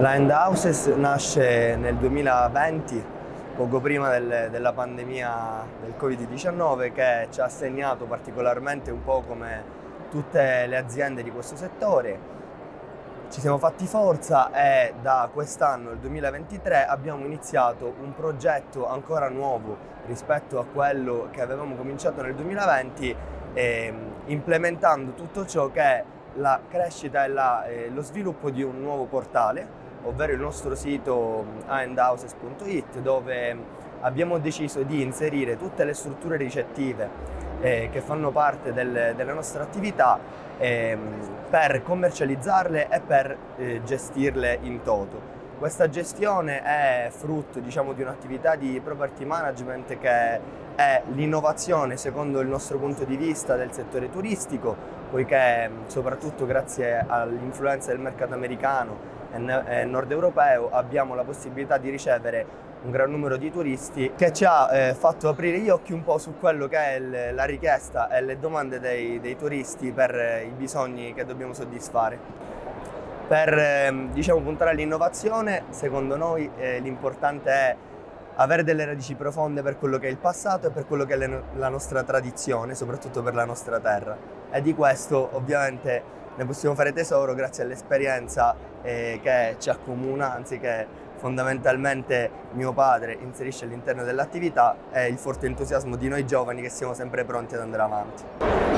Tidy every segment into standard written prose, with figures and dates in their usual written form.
La A&A House.it nasce nel 2020, poco prima della pandemia del Covid-19, che ci ha segnato particolarmente un po' come tutte le aziende di questo settore. Ci siamo fatti forza e da quest'anno, il 2023, abbiamo iniziato un progetto ancora nuovo rispetto a quello che avevamo cominciato nel 2020, implementando tutto ciò che è la crescita e lo sviluppo di un nuovo portale, ovvero il nostro sito A&A House.it, dove abbiamo deciso di inserire tutte le strutture ricettive che fanno parte della nostra attività per commercializzarle e per gestirle in toto. Questa gestione è frutto, diciamo, di un'attività di property management che è l'innovazione, secondo il nostro punto di vista, del settore turistico, poiché soprattutto grazie all'influenza del mercato americano e nord europeo abbiamo la possibilità di ricevere un gran numero di turisti, che ci ha fatto aprire gli occhi un po' su quello che è la richiesta e le domande dei turisti per i bisogni che dobbiamo soddisfare. Per diciamo, puntare all'innovazione, secondo noi l'importante è avere delle radici profonde per quello che è il passato e per quello che è la nostra tradizione, soprattutto per la nostra terra. E di questo ovviamente ne possiamo fare tesoro grazie all'esperienza che ci accomuna, anziché fondamentalmente mio padre inserisce all'interno dell'attività, e il forte entusiasmo di noi giovani che siamo sempre pronti ad andare avanti.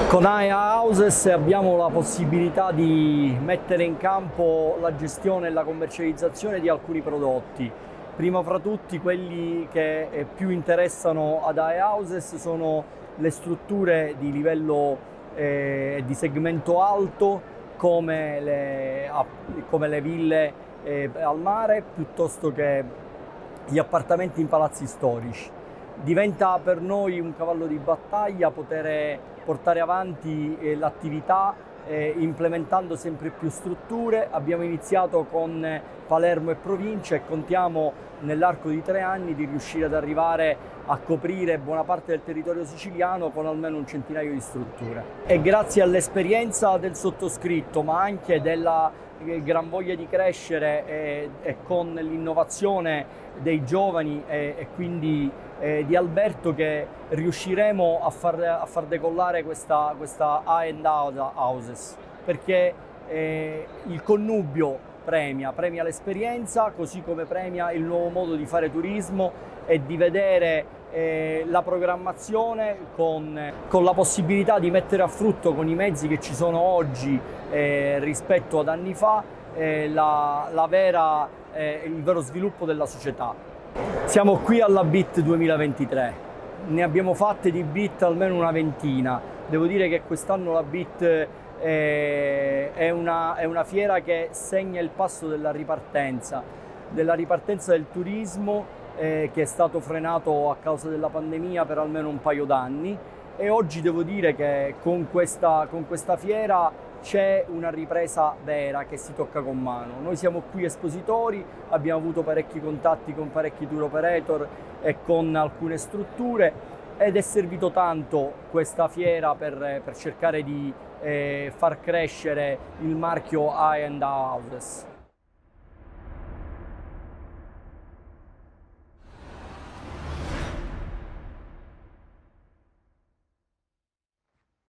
Con A&A House.it abbiamo la possibilità di mettere in campo la gestione e la commercializzazione di alcuni prodotti. Prima fra tutti quelli che più interessano ad A&A House.it sono le strutture di livello di segmento alto, come le ville al mare, piuttosto che gli appartamenti in palazzi storici. Diventa per noi un cavallo di battaglia poter portare avanti l'attività implementando sempre più strutture. Abbiamo iniziato con Palermo e provincia e contiamo nell'arco di 3 anni di riuscire ad arrivare a coprire buona parte del territorio siciliano con almeno un centinaio di strutture. E grazie all'esperienza del sottoscritto, ma anche della gran voglia di crescere e con l'innovazione dei giovani e quindi di Alberto, che riusciremo a far decollare questa A&A House.it, perché il connubio premia l'esperienza, così come premia il nuovo modo di fare turismo e di vedere la programmazione con la possibilità di mettere a frutto, con i mezzi che ci sono oggi rispetto ad anni fa, il vero sviluppo della società. Siamo qui alla BIT 2023, ne abbiamo fatte di BIT almeno una ventina. Devo dire che quest'anno la BIT è una fiera che segna il passo della ripartenza del turismo, che è stato frenato a causa della pandemia per almeno un paio d'anni, e oggi devo dire che con questa fiera c'è una ripresa vera che si tocca con mano. Noi siamo qui espositori, abbiamo avuto parecchi contatti con parecchi tour operator e con alcune strutture, ed è servito tanto questa fiera per cercare di far crescere il marchio A&A House.it.